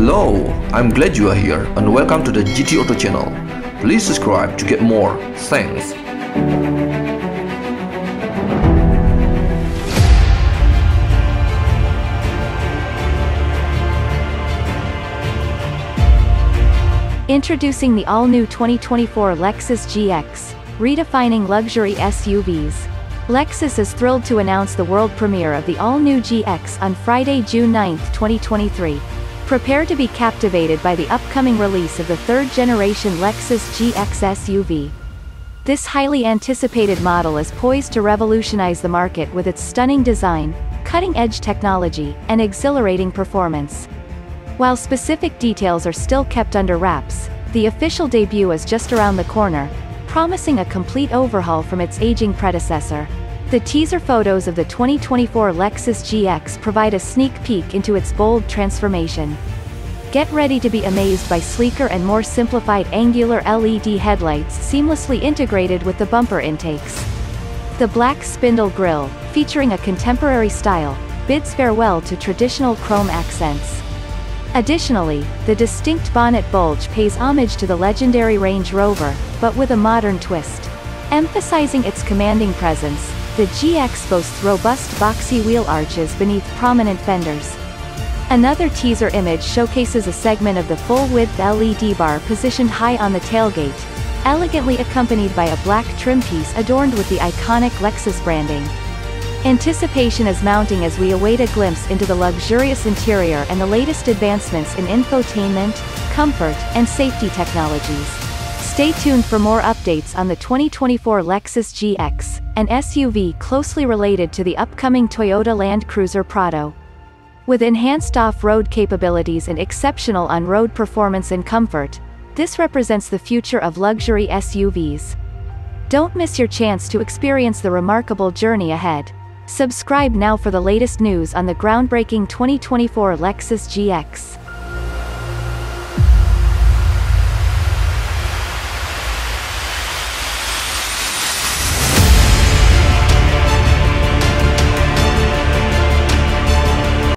Hello, I'm glad you are here and welcome to the GT Auto channel. Please subscribe to get more. Thanks. Introducing the all-new 2024 Lexus GX, redefining luxury SUVs. Lexus is thrilled to announce the world premiere of the all-new GX on Friday, June 9, 2023. Prepare to be captivated by the upcoming release of the third-generation Lexus GX SUV. This highly anticipated model is poised to revolutionize the market with its stunning design, cutting-edge technology, and exhilarating performance. While specific details are still kept under wraps, the official debut is just around the corner, promising a complete overhaul from its aging predecessor. The teaser photos of the 2024 Lexus GX provide a sneak peek into its bold transformation. Get ready to be amazed by sleeker and more simplified angular LED headlights seamlessly integrated with the bumper intakes. The black spindle grille, featuring a contemporary style, bids farewell to traditional chrome accents. Additionally, the distinct bonnet bulge pays homage to the legendary Range Rover, but with a modern twist. Emphasizing its commanding presence, the GX boasts robust boxy wheel arches beneath prominent fenders. Another teaser image showcases a segment of the full-width LED bar positioned high on the tailgate, elegantly accompanied by a black trim piece adorned with the iconic Lexus branding. Anticipation is mounting as we await a glimpse into the luxurious interior and the latest advancements in infotainment, comfort, and safety technologies. Stay tuned for more updates on the 2024 Lexus GX, an SUV closely related to the upcoming Toyota Land Cruiser Prado. With enhanced off-road capabilities and exceptional on-road performance and comfort, this represents the future of luxury SUVs. Don't miss your chance to experience the remarkable journey ahead. Subscribe now for the latest news on the groundbreaking 2024 Lexus GX.